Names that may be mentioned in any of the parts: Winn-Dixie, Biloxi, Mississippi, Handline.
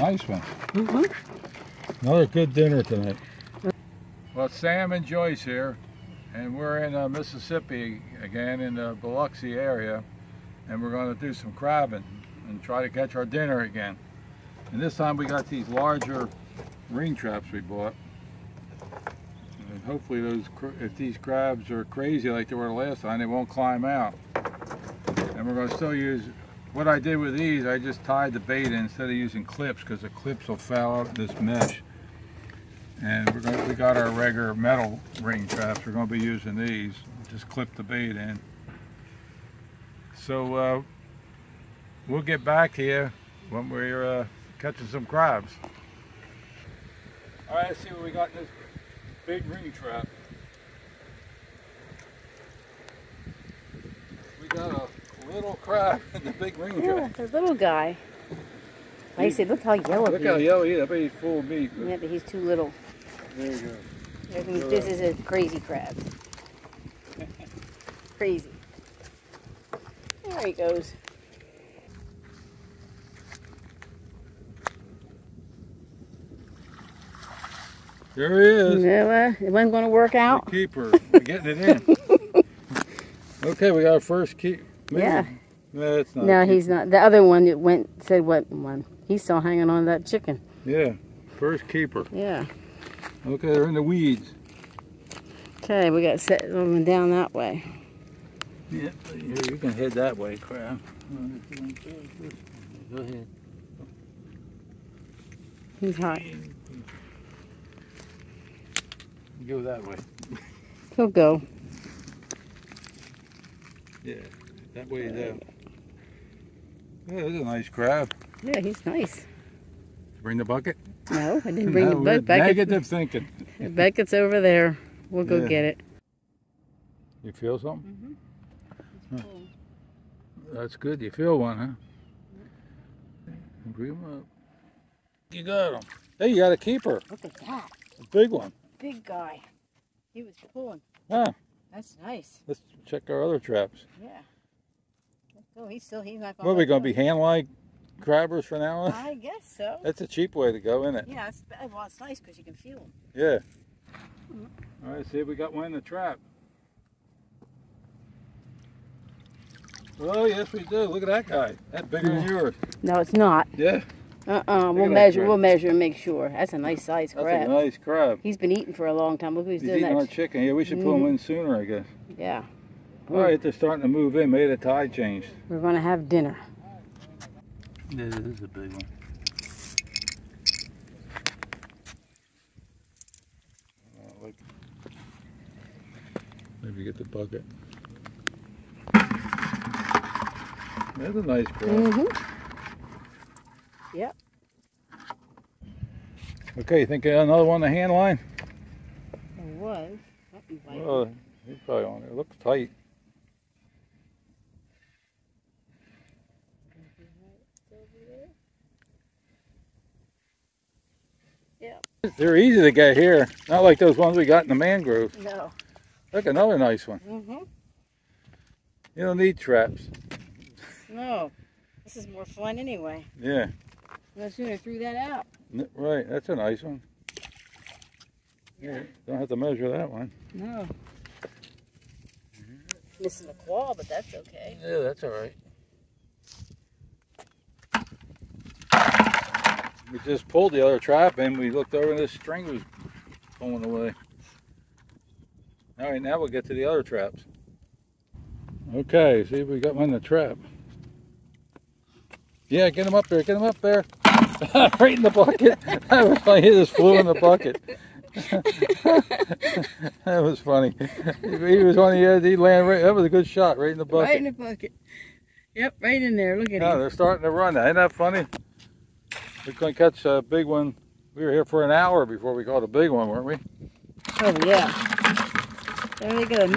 Nice one. Mm-hmm. Another good dinner tonight. Well, Sam and Joyce here, and we're in Mississippi again, in the Biloxi area, and we're going to do some crabbing and try to catch our dinner again. And this time we got these larger ring traps we bought. And hopefully those, if these crabs are crazy like they were the last time, they won't climb out. And we're going to still use, what I did with these, I just tied the bait in instead of using clips, because the clips will foul up this mesh. And we're going to, we got our regular metal ring traps. We're going to be using these. Just clip the bait in. So we'll get back here when we're catching some crabs. All right, let's see what we got in this big ring trap. We got a little crab in the big ring trap. It's a little guy. I said, look how yellow he is. Look how yellow he is. I bet he's full of meat. But... yeah, but he's too little. There you go. I mean, this is a crazy crab. Crazy. There he goes. There he is. No, it wasn't going to work out. The keeper. We're getting it in. Okay, we got our first keep. Yeah. No, it's not. No, he's not. The other one that went said what one? He's still hanging on to that chicken. Yeah. First keeper. Yeah. Okay, they're in the weeds. Okay, we got to set them down that way. Yeah, you can head that way, crab. Go ahead. He's hot. Go that way. He'll go. Yeah, that way he's out. Yeah, that's a nice crab. Yeah, he's nice. Bring the bucket? No, I didn't bring the bucket. Negative thinking. The bucket's over there. We'll go get it. You feel something? Mm-hmm. Huh. That's good. You feel one, huh? Mm-hmm. Bring him up. You got him. Hey, you got a keeper. Look at that. A big one. Big guy. He was pulling. Huh. That's nice. Let's check our other traps. Yeah. Oh, he's not going. What are we going to be hand-like crabbers for now on? I guess so. That's a cheap way to go, isn't it? Yeah, it's nice because you can feel them. Yeah. Mm-hmm. All right, see if we got one in the trap. Oh, yes we do. Look at that guy. That's bigger than yours. No, it's not. Yeah. We'll measure and make sure. That's a nice size crab. That's a nice crab. He's been eating for a long time. Look what he's doing. He's eating our chicken. Yeah, we should pull him in sooner, I guess. Yeah. All right, they're starting to move in. Maybe the tide changed. We're going to have dinner. Yeah, this is a big one. Oh, look. Maybe get the bucket. That's a nice crab. Mm-hmm. Yep. Okay, you think another one in the hand line? There was. Well, he's probably on there. Looks tight. Yep. They're easy to get here. Not like those ones we got in the mangrove. No. Look, another nice one. Mm-hmm. You don't need traps. No. This is more fun anyway. Yeah. No sooner threw that out. Right, that's a nice one. Yeah. Don't have to measure that one. No. Missing the claw, but that's okay. Yeah, that's all right. We just pulled the other trap and we looked over and this string was pulling away. All right, now we'll get to the other traps. Okay, see if we got one in the trap. Yeah, get him up there, get him up there. Right in the bucket. That was funny. He just flew in the bucket. That was funny. He was on the edge, he landed right, that was a good shot, right in the bucket. Right in the bucket. Yep, right in there, look at him. They're starting to run now, isn't that funny? We couldn't catch a big one. We were here for an hour before we caught a big one, weren't we? Oh yeah. There we go, missing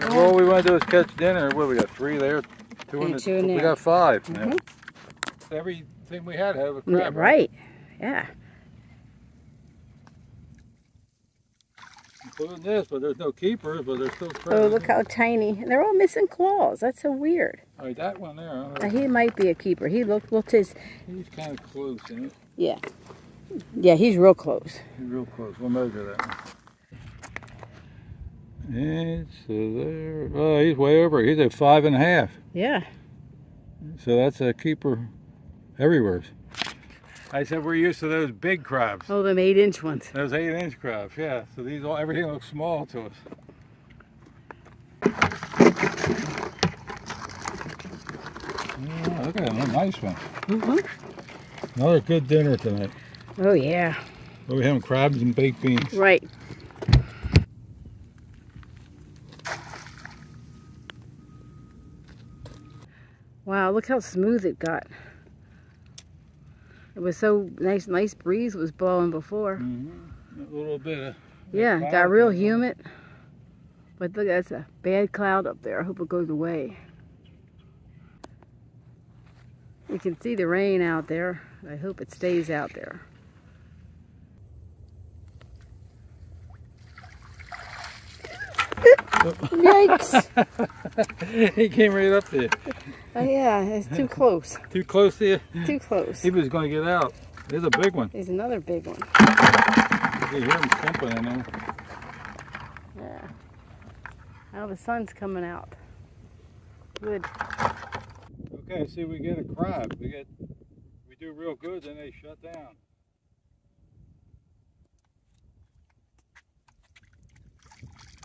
the all we want to do is catch dinner. What, we got three there? Two in there. We got five. Mm-hmm. Yeah. Everything we had a crab. Right, yeah. Including this, but there's no keepers, but there's still crabs. Oh, look how tiny. And they're all missing claws. That's so weird. Oh, that one there. He might be a keeper. He looked his... He's kind of close, isn't it? Yeah. Yeah, he's real close. He's real close. We'll measure that one. It's there. Oh, he's way over. He's at 5½. Yeah. So that's a keeper everywhere. I said we're used to those big crabs. Oh, them 8-inch ones. Those 8-inch crabs, yeah. So these all, everything looks small to us. Yeah, look at them, nice one. Mm-hmm. Another good dinner tonight. Oh yeah. We're having crabs and baked beans. Right. Wow, look how smooth it got. It was so nice. Nice breeze was blowing before. Mm-hmm. A little bit of yeah, it got real humid. But look, that's a bad cloud up there. I hope it goes away. You can see the rain out there. I hope it stays out there. Yikes! He came right up there. Oh yeah, it's too close. Too close to you? Too close. He was going to get out. There's a big one. There's another big one. You can hear him thumping in there. Yeah. Now the sun's coming out. Good. Okay, see, we get a crab. We do real good, then they shut down.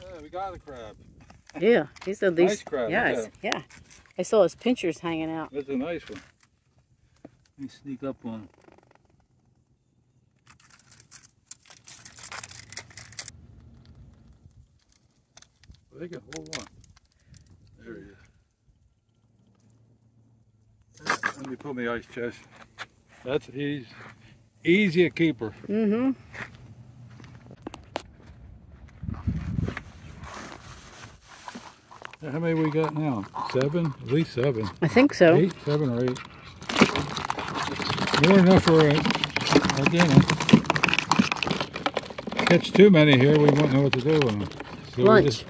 Yeah, we got a crab. Yeah, he's at least nice crab. Yeah, yeah. I saw his pinchers hanging out. That's a nice one. Let me sneak up on him. Well, they can hold on. There he is. Let me pull my ice chest. That's easy a keeper. Mm-hmm. How many we got now? 7? At least 7. I think so. 7 or 8. More enough for a dinner. Catch too many here, we won't know what to do with them. So lunch.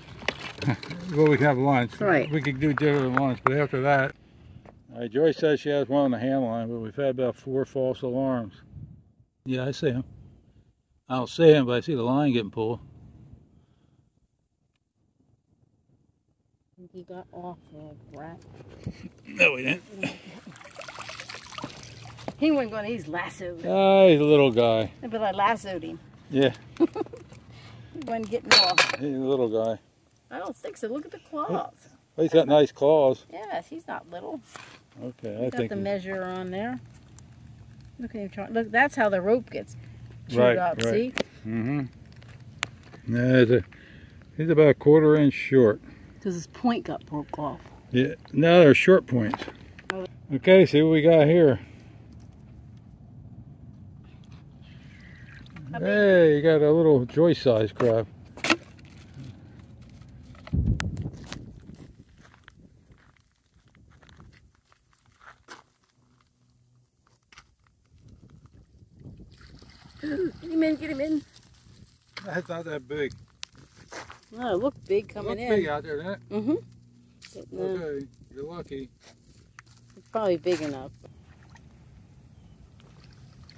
We can have lunch. Right. We could do dinner and lunch, but after that. All right, Joyce says she has one on the hand line, but we've had about 4 false alarms. Yeah, I see him. I don't see him, but I see the line getting pulled. He got off the rat. No, he didn't. He wasn't going to, he's lassoed. Oh, he's a little guy. But I lassoed him. Yeah. He wasn't getting off. He's a little guy. I don't think so. Look at the claws. Well, he's got nice claws. Yes, he's not little. Okay, I think. Got the measure on there. Look at him trying. Look, that's how the rope gets chewed up, right. See? Mm-hmm. Yeah, he's about a 1/4 inch short. Because his point got broke off. Yeah, now they're short points. Okay, see what we got here. Hey, you got a little Joyce-sized crab. Get him in, get him in. That's not that big. No, it looked big coming in. It looked big out there, didn't it? Mm-hmm. Okay, you're lucky. It's probably big enough.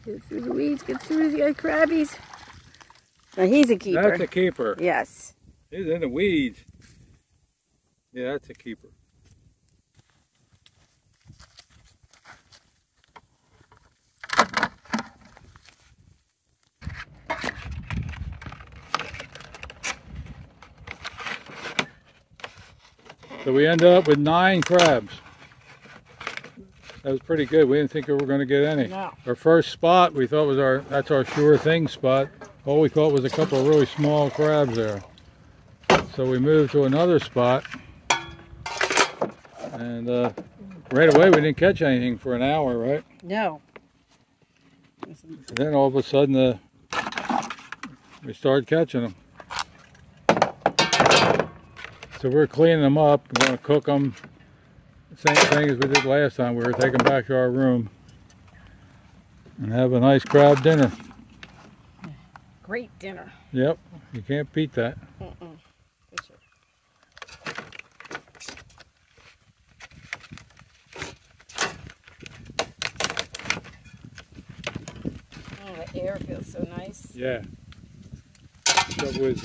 Get through the weeds, get through the crabbies. Now he's a keeper. That's a keeper. Yes. He's in the weeds. Yeah, that's a keeper. So we ended up with 9 crabs. That was pretty good. We didn't think we were going to get any. No. Our first spot, we thought was that's our sure thing spot. All we caught was a couple of really small crabs there. So we moved to another spot. And right away, we didn't catch anything for an hour, right? No. And then all of a sudden, we started catching them. So we're cleaning them up, we're going to cook them, same thing as we did last time. We were taking them back to our room and have a nice crab dinner. Great dinner. Yep, you can't beat that. Mm-mm. air feels so nice. Yeah. Stuff was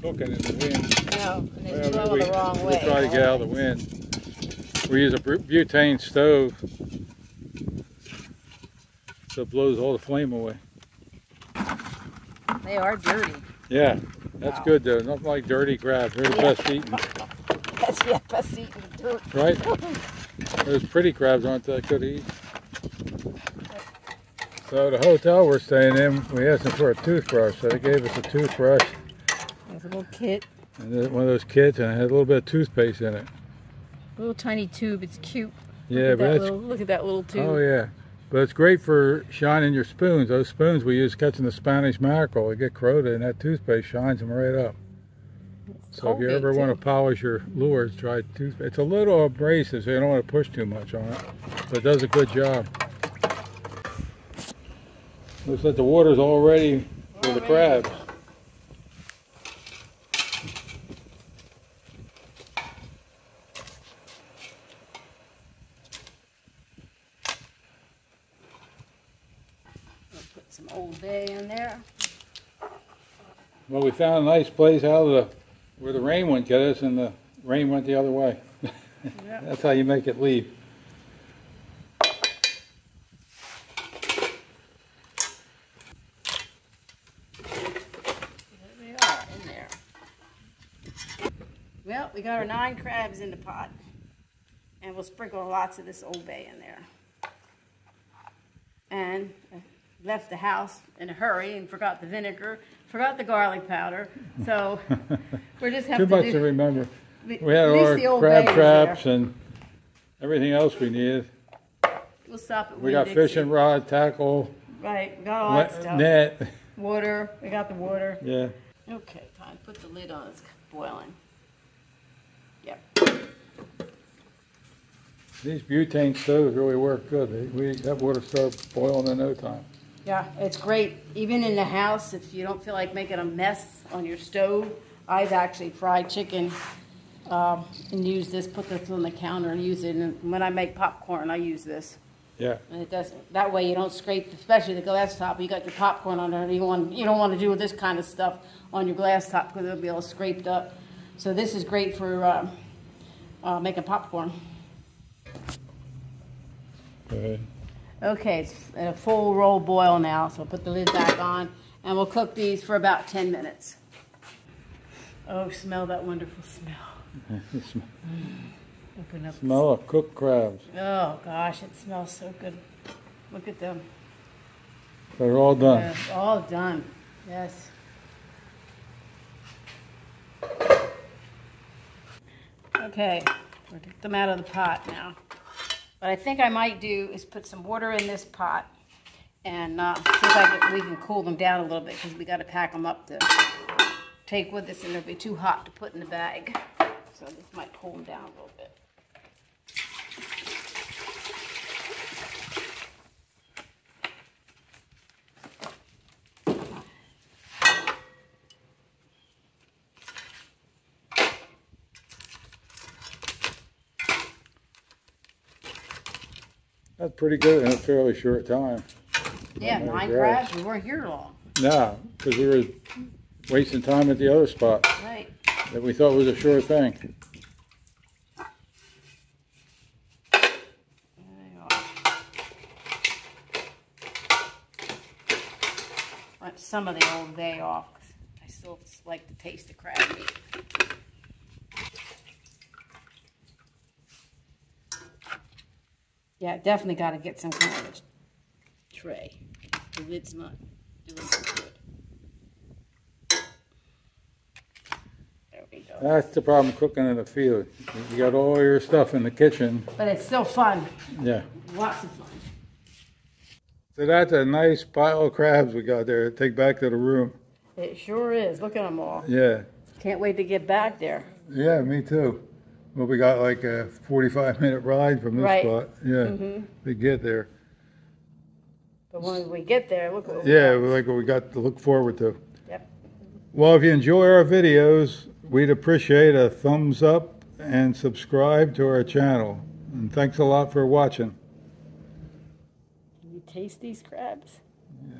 cooking in the wind. No, and it's blowing the wrong way. We try to get out of the wind. We use a butane stove, so it blows all the flame away. They are dirty. Yeah, that's good though. Nothing like dirty crab. They're the best eating. That's the best eating dirt. Right? Those pretty crabs aren't that good to eat. So the hotel we're staying in, we asked them for a toothbrush, so they gave us a toothbrush. There's a little kit. And one of those kits, and it had a little bit of toothpaste in it. A little tiny tube, it's cute. Yeah, but that's... Look at that little tube. Oh yeah. But it's great for shining your spoons. Those spoons we use catching the Spanish mackerel. They get corroded, and that toothpaste shines them right up. So if you ever want to polish your lures, try toothpaste. It's a little abrasive, so you don't want to push too much on it. But it does a good job. Looks like the water's all ready for the crabs. I'll put some Old Bay in there. Well, we found a nice place out of where the rain went at us, and the rain went the other way. Yep. That's how you make it leave. Well, we got our 9 crabs in the pot, and we'll sprinkle lots of this Old Bay in there. And I left the house in a hurry and forgot the vinegar, forgot the garlic powder, so we're just having to do... Too much to remember. We had our crab traps and everything else we needed. We'll stop at Winn-Dixie. We got fishing rod, tackle. Right, we got all that stuff. Net. Water, we got the water. Yeah. Okay, time to put the lid on, it's boiling. These butane stoves really work good. That water starts boiling in no time. Yeah, it's great. Even in the house, if you don't feel like making a mess on your stove, I've actually fried chicken and used this, put this on the counter and use it. And when I make popcorn, I use this. Yeah. And it doesn't. That way you don't scrape, especially the glass top. You got your popcorn on there. You don't want to do this kind of stuff on your glass top because it'll be all scraped up. So this is great for making popcorn. Okay, it's a full roll boil now, so I'll put the lid back on, and we'll cook these for about 10 minutes. Oh, smell that wonderful smell. Open up. Smell of cooked crabs. Oh, gosh, it smells so good. Look at them. They're all done. Yes, all done, yes. Okay, we'll get them out of the pot now. What I think I might do is put some water in this pot, and we can cool them down a little bit because we got to pack them up to take with us, and they'll be too hot to put in the bag. So this might cool them down a little bit. That's pretty good in a fairly short time. Yeah, 9 crabs. We weren't here long. No, because we were wasting time at the other spot. Right. That we thought was a sure thing. There you are. Let some of the Old Bay off. I still like to taste the crab meat. Yeah, definitely got to get some kind of tray. The lid's not doing so good. There we go. That's the problem cooking in the field. You got all your stuff in the kitchen. But it's still fun. Yeah. Lots of fun. So that's a nice pile of crabs we got there to take back to the room. It sure is. Look at them all. Yeah. Can't wait to get back there. Yeah, me too. Well, we got like a 45-minute ride from this spot. Yeah, we get there. But when we get there, look what we got. Yeah, like what we got to look forward to. Yep. Well, if you enjoy our videos, we'd appreciate a thumbs up and subscribe to our channel. And thanks a lot for watching. Can you taste these crabs? Yeah.